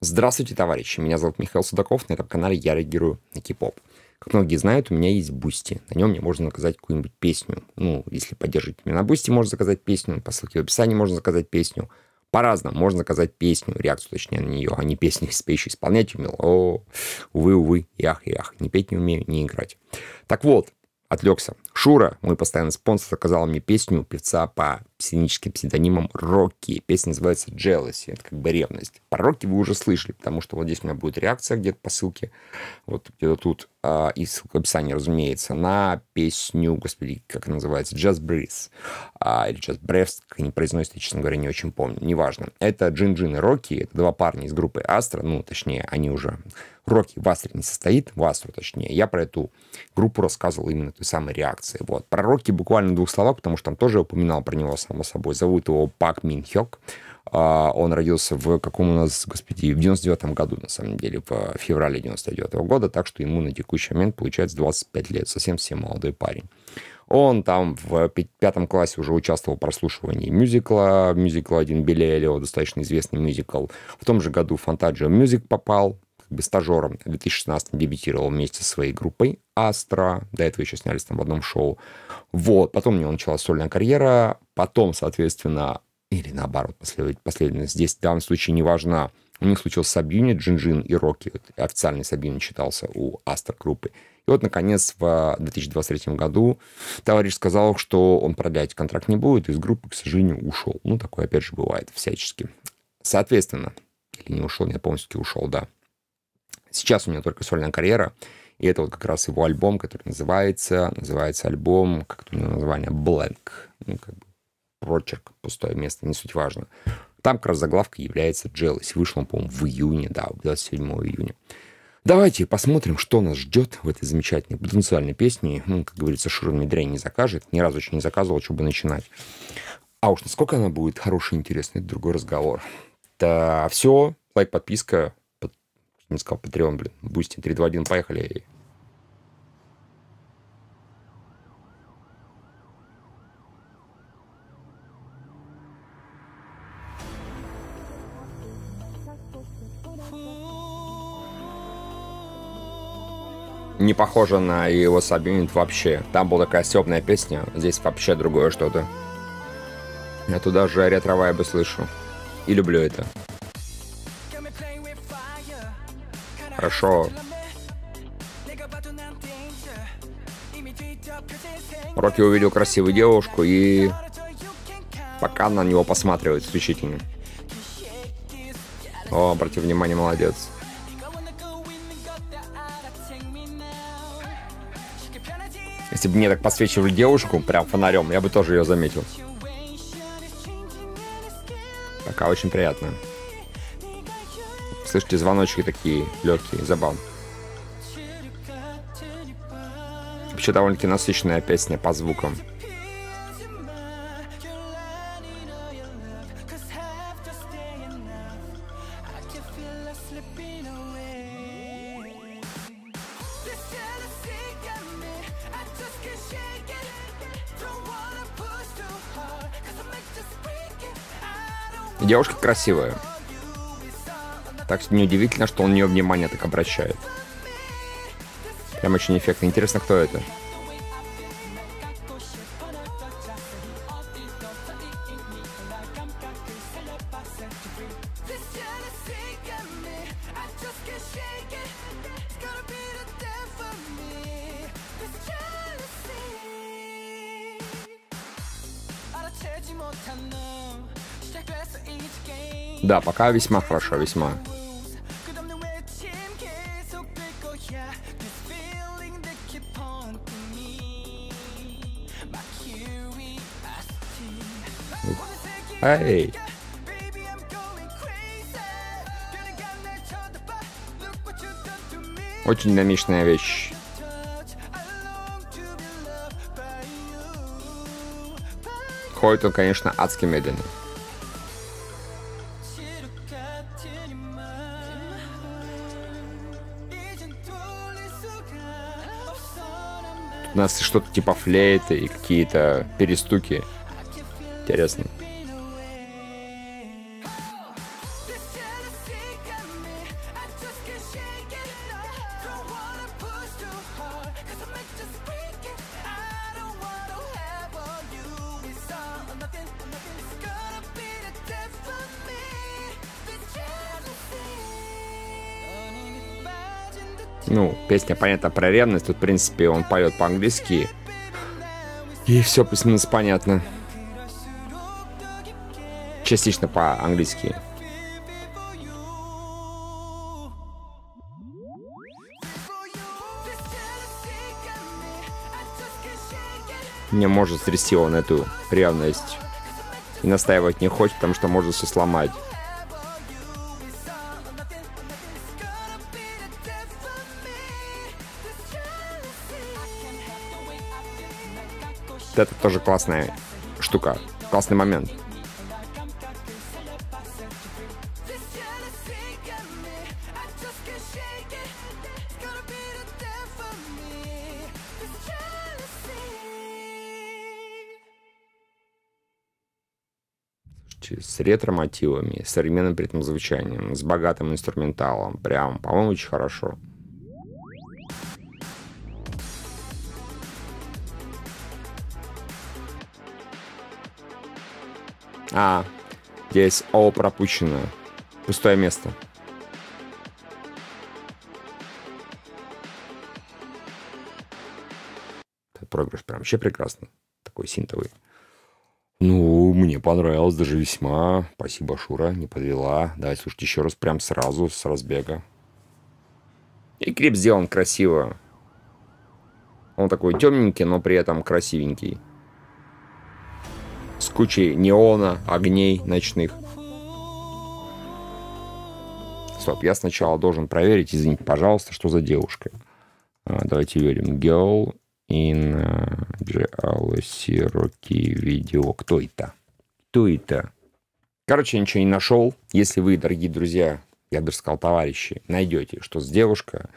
Здравствуйте, товарищи! Меня зовут Михаил Судаков, на этом канале я реагирую на кей-поп. Как многие знают, у меня есть Бусти. На нем мне можно заказать какую-нибудь песню. Ну, если поддержите меня на Бусти, можно заказать песню. По ссылке в описании можно заказать песню. По-разному можно заказать песню, реакцию точнее на нее, а не песню спеющую исполнять умел. О, увы, увы, ях. Не петь не умею, не играть. Так вот, отвлекся. Шура, мой постоянный спонсор, заказал мне песню певца по сценическим псевдонимам Rocky. Песня называется Jealousy, это как бы ревность. Про Rocky вы уже слышали, потому что вот здесь у меня будет реакция где-то по ссылке, вот где-то тут, и ссылка в описании, разумеется, на песню, господи, как она называется, Just Breathe, или Just Breath, как они произносят, я, честно говоря, не очень помню, неважно. Это Jinjin и Rocky, это два парня из группы Astro, ну, точнее, они уже... Rocky в Астре не состоит, в Астру точнее. Я про эту группу рассказывал именно той самой реакции. Вот. Про Rocky буквально в двух словах, потому что там тоже упоминал про него, само собой. Зовут его Пак Мин Хёк. Он родился в каком у нас, господи, в 99-м году, на самом деле, в феврале 99-го года, так что ему на текущий момент получается 25 лет, совсем молодой парень. Он там в 5-м классе уже участвовал в прослушивании мюзикла «Один Билли Эллиот», достаточно известный мюзикл. В том же году в Fantagio Music попал, как бы стажером. В 2016-м дебютировал вместе со своей группой Astro. До этого еще снялись там в одном шоу. Вот. Потом у него началась сольная карьера. Потом, соответственно, или наоборот, последовательность здесь в данном случае не важна. У них случился саб-юнит Jinjin и Rocky. Вот, официальный саб-юнит считался у Astro группы. И вот, наконец, в 2023 году товарищ сказал, что он продлять контракт не будет, и из группы, к сожалению, ушел. Ну, такое, опять же, бывает всячески. Соответственно, или не ушел, нет, полностью ушел, да. Сейчас у него только сольная карьера, и это вот как раз его альбом, который называется альбом, как у него название, Blank, ну, как бы прочерк, пустое место, не суть важно. Там как раз заглавка является Jealousy, вышел он, по-моему, в июне, да, 27 июня. Давайте посмотрим, что нас ждет в этой замечательной потенциальной песне. Ну, как говорится, Шура медрень не закажет, ни разу еще не заказывал, чтобы начинать. А уж насколько она будет хорошая и интересная, это другой разговор. Да, все, лайк, подписка. Не сказал, Патреон, блин. Бусти. 3, 2, 1, поехали. Не похоже на его саб-юнит вообще. Там была такая стебная песня, здесь вообще другое что-то. Я туда же ретро-вайбы слышу. И люблю это. Хорошо. Rocky увидел красивую девушку и пока на него посматривает исключительно. О, обрати внимание, молодец. Если бы мне так подсвечивали девушку прям фонарем, я бы тоже ее заметил. Пока очень приятно. Слышите, звоночки такие легкие, забавные. Вообще довольно-таки насыщенная песня по звукам. Девушка красивая. Так что неудивительно, что он на нее внимание так обращает. Прям очень эффектно. Интересно, кто это? Да, пока весьма хорошо, весьма. Эй! Очень динамичная вещь. Ходит он, конечно, адски медленно. У нас что-то типа флейты и какие-то перестуки. Интересно. Ну, песня, понятно, про ревность. Тут, в принципе, он поет по-английски. И все плюс-минус понятно. Частично по-английски. Не может стрясти он эту ревность. И настаивать не хочет, потому что может все сломать. Это тоже классная штука, классный момент. С ретро-мотивами, с современным при этом звучанием, с богатым инструменталом. Прям, по-моему, очень хорошо. А, здесь О пропущено. Пустое место. Этот проигрыш прям вообще прекрасный. Такой синтовый. Ну, мне понравилось даже весьма. Спасибо, Шура, не подвела. Давай слушать еще раз, прям сразу, с разбега. И клип сделан красиво. Он такой темненький, но при этом красивенький. С кучей неона, огней ночных. Стоп, я сначала должен проверить, извините, пожалуйста, что за девушка. Давайте верим. Girl in Jealousy Rocky Video. Кто это? Кто это? Короче, я ничего не нашел. Если вы, дорогие друзья, я бы сказал, товарищи, найдете, что с девушка,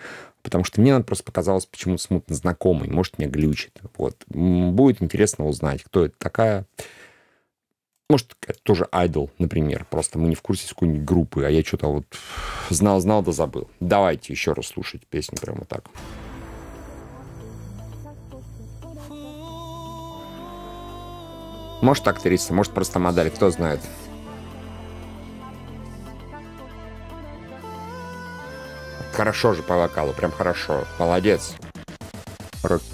потому что мне она просто показалась почему-то смутно знакомой, может, меня глючит. Вот. Будет интересно узнать, кто это такая. Может, это тоже айдол, например. Просто мы не в курсе с какой-нибудь группы, а я что-то вот знал-знал да забыл. Давайте еще раз слушать песню прямо так. Может, актриса, может, просто модель, кто знает. Хорошо же по вокалу, прям хорошо. Молодец. Руки.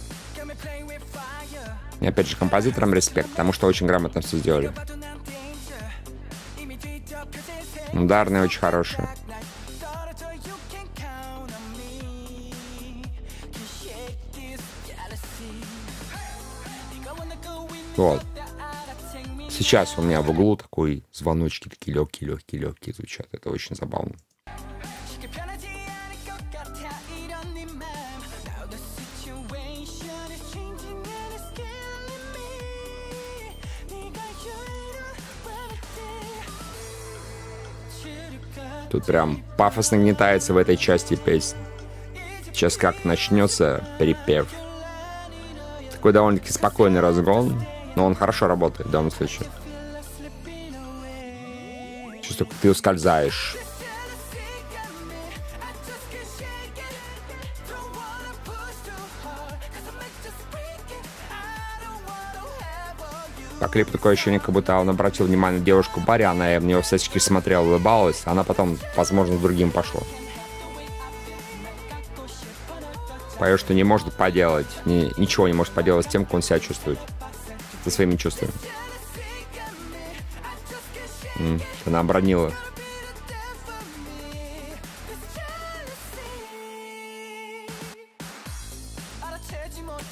И опять же, композиторам респект, потому что очень грамотно все сделали. Ударные очень хорошие. Вот. Сейчас у меня в углу такой звоночки такие легкие звучат. Это очень забавно. Тут прям пафос нагнетается в этой части песни. Сейчас как начнется перепев. Такой довольно-таки спокойный разгон, но он хорошо работает в данном случае. Чувствую, как ты ускользаешь. А клип такое ощущение, как будто он обратил внимание на девушку в баре, она в него всячески смотрела, улыбалась, она потом, возможно, с другим пошла. Поет, что не может поделать, ничего не может поделать с тем, как он себя чувствует, со своими чувствами. Она обронила.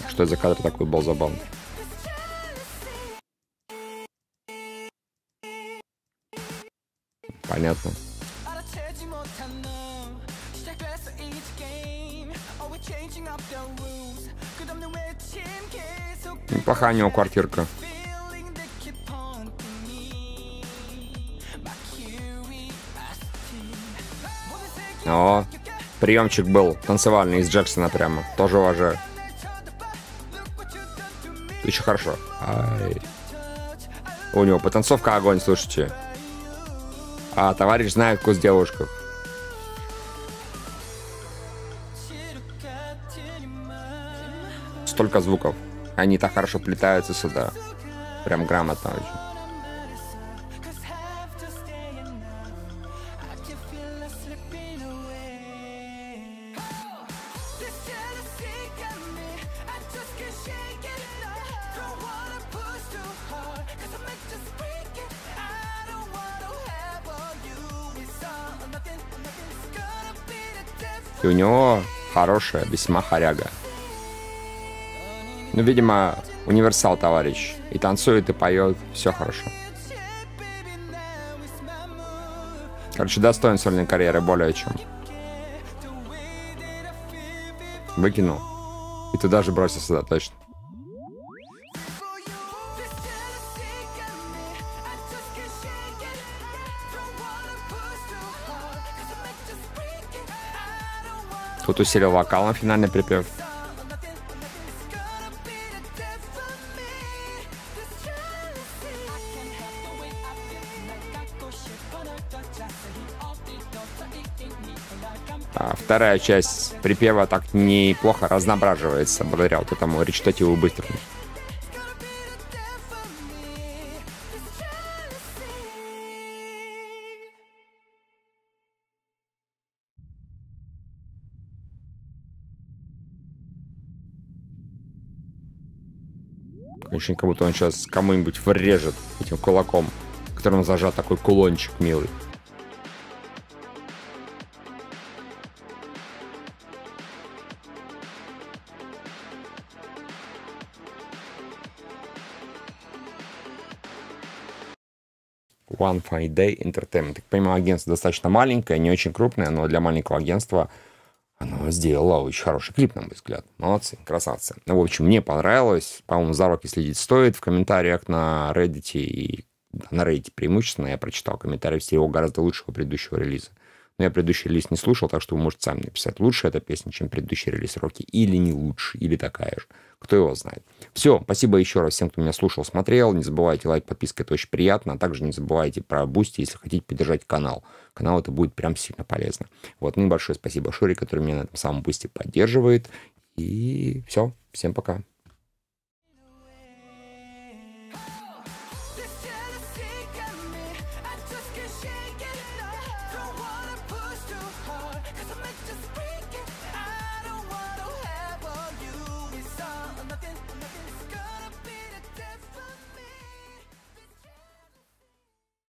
Что за кадр такой был забавный? Понятно. Неплохая у него квартирка. О, приемчик был танцевальный из Джексона прямо. Тоже уважаю. еще хорошо. Ай. У него потанцовка огонь, слушайте. А товарищ знает вкус девушек. Столько звуков. Они так хорошо плетаются сюда. Прям грамотно очень. И у него хорошая, весьма хоряга. Ну, видимо, универсал, товарищ. И танцует, и поет. Все хорошо. Короче, достоин сольной карьеры более чем. Выкинул. И туда же бросился, да, точно. Тут усилил вокал на финальный припев. А вторая часть припева так неплохо разноображивается благодаря вот этому речитативу быстрому. Очень как будто он сейчас кому-нибудь врежет этим кулаком, которым зажат такой кулончик милый. One Fine Day Entertainment. Так понимаю, агентство достаточно маленькое, не очень крупное, но для маленького агентства она сделала очень хороший клип, на мой взгляд. Молодцы, красавцы. Ну, в общем, мне понравилось. По-моему, за Rocky следить стоит. В комментариях на Reddit, и на Reddit преимущественно я прочитал комментарии все его гораздо лучшего предыдущего релиза. Но я предыдущий релиз не слушал, так что вы можете сами написать, лучше эта песня, чем предыдущий релиз Rocky, или не лучше, или такая же. Кто его знает. Все, спасибо еще раз всем, кто меня слушал, смотрел. Не забывайте лайк, подписка, это очень приятно. А также не забывайте про Бусти, если хотите поддержать канал. Канал это будет прям сильно полезно. Вот, ну и большое спасибо Шуре, который меня на этом самом Бусти поддерживает. И все, всем пока.